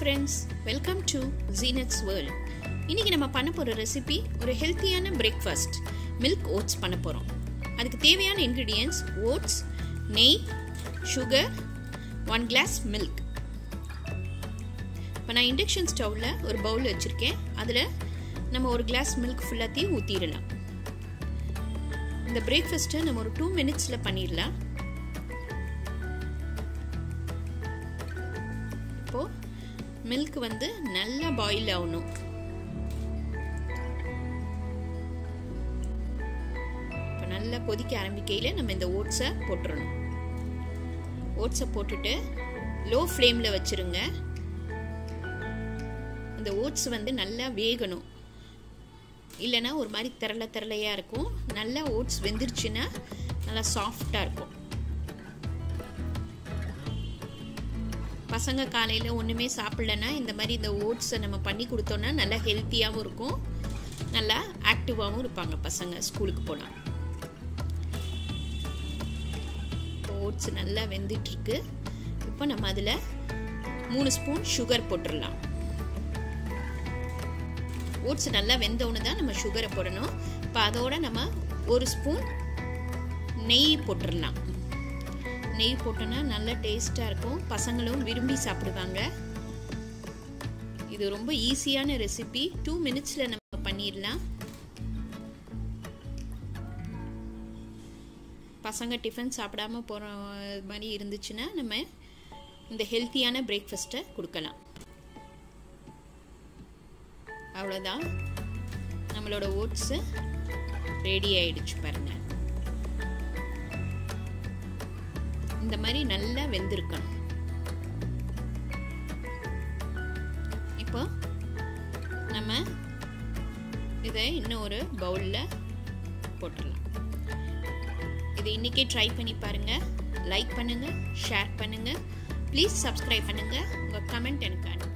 friends, welcome to Zeenath's World. இன்னைக்கு நம்ம பண்ண போற ரெசிபி ஒரு ஹெல்தியான பிரேக்ஃபாஸ்ட் milk oats பண்ண போறோம். அதுக்கு தேவையான ingredients oats, நெய், sugar, 1 glass milk. இப்போ நான் induction ஸ்டவ்ல ஒரு bowl வச்சிருக்கேன். அதுல நம்ம ஒரு glass milk ஃபுல்லாத்தி ஊத்திரலாம். இந்த பிரேக்ஃபாஸ்ட் நம்ம ஒரு 2 minutesல பண்ணிரலாம். இப்போ milk வந்து நல்லா boil ஆகணும். இப்போ நல்லா கொதிக்க ஆரம்பிக்கையில நம்ம இந்த oats-ஐ போட்டுறணும். oats-ஐ போட்டுட்டு low flame-ல வச்சிருங்க. இந்த oats வந்து நல்லா வேகணும். இல்லனா ஒரு மாதிரி தரள தரளையா இருக்கும். நல்லா oats வெந்திருச்சுனா நல்லா சாஃப்ட்டா இருக்கும். பசங்க காலையில ஒண்ணுமே சாப்பிடலனா இந்த மாதிரி இந்த ஓட்ஸ் நம்ம பண்ணி கொடுத்தோம்னா நல்லா ஹெல்தியாவும் இருக்கும், நல்லா ஆக்டிவாவும் இருப்பாங்க பசங்க ஸ்கூலுக்கு போனா. ஓட்ஸ் நல்லா வெந்திட்டு இருக்கு. இப்போ நம்ம அதுல 3 ஸ்பூன் sugar போட்டுறலாம். ஓட்ஸ் நல்லா வெந்த உடனே தான் நம்ம சுகரை போடணும். இப்போ அதோட நம்ம 1 ஸ்பூன் நெய் போட்டுறலாம். நெய் போட்டனா நல்ல டேஸ்டா இருக்கும், பசங்களும் விரும்பி சாப்பிடுவாங்க. இது ரொம்ப ஈஸியான ரெசிபி, 2 மினிட்ஸ்ல நம்ம பண்ணிரலாம். பசங்க டிஃபன் சாப்பிடாம போற மாதிரி இருந்துச்சுனா நம்ம இந்த ஹெல்தியான பிரேக்ஃபாஸ்ட்டை கொடுக்கலாம். அவ்வளவுதான், நம்மளோட ஓட்ஸ் ரெடி ஆயிடுச்சு பாருங்க. இந்த மாதிரி நல்லா வெந்திருக்கணும். இப்போ நம்ம இதை இன்னொரு பவுல்ல போட்டுடலாம். இதை இன்னைக்கே ட்ரை பண்ணி பாருங்க. லைக் பண்ணுங்க, ஷேர் பண்ணுங்க, ப்ளீஸ் சப்ஸ்கிரைப் பண்ணுங்க. உங்க கமெண்ட் எனக்கு